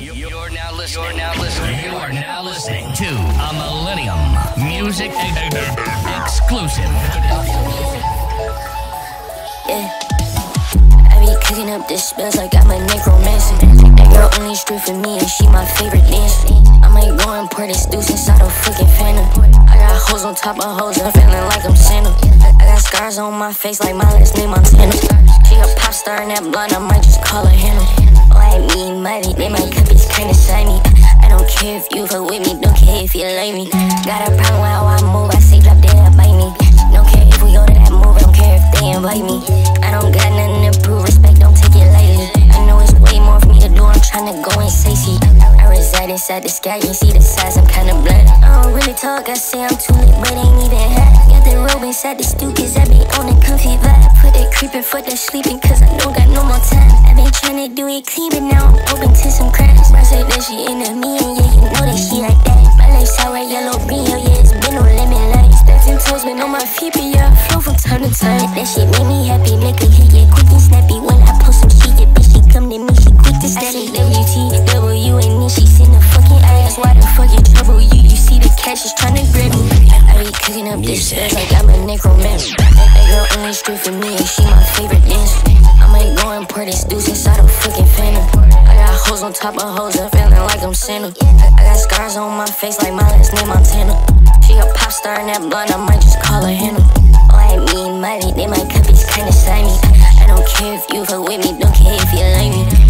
You're now listening to a Millennium Music exclusive. Yeah. I be cooking up the spells, I got my neck romancing. That girl only straight for me, and she my favorite dancer. I might go and pour this dude since I don't fucking phantom. I got hoes on top of hoes, I'm feeling like I'm Santa. I got scars on my face like my last name Montana. She a pop star in that blonde, I might just call her Hannah. Like me, mighty, they might cup is kinda shiny. I don't care if you fuck with me, don't care if you like me. Got a problem with how I move, I say drop dead, I bite me. Don't care if we go to that move, don't care if they invite me. I don't got nothing to prove, respect, don't take it lightly. I know it's way more for me to do, I'm tryna go and say see. I reside inside the sky, you see the size, I'm kinda blunt. I don't really talk, I say I'm too lit, but ain't even hot. Got the robe inside the stoop, cause I be on the comfy vibe. Put that creepin' for that sleepin', cause I don't got no more time. Tryna do it clean, but now I'm open to some cracks. I said that she into me, and yeah, you know that she like that. My life sour, yellow, green, oh yeah, it's been no lemon light. Steps and toes, been on my feet, but yeah, I flow from time to time. That shit make me happy, nigga, he get quick and snappy. When I post some shit, yeah, bitch, she come to me, she quick to snap. I say WTW, and then she send a fucking eye. That's why the fuck you trouble you see the cat, she's tryna grab me. I be cooking up this shit like I'm a necromancer. That girl only straight for me, and she my favorite dancer. This dude inside a fucking phantom. I got hoes on top of hoes, I'm feeling like I'm Santa. I got scars on my face like my last name Montana. She a pop star in that blonde, I might just call her Hannah. Like me and mighty, they might cup is kinda shiny. I don't care if you fuck with me, don't care if you like me.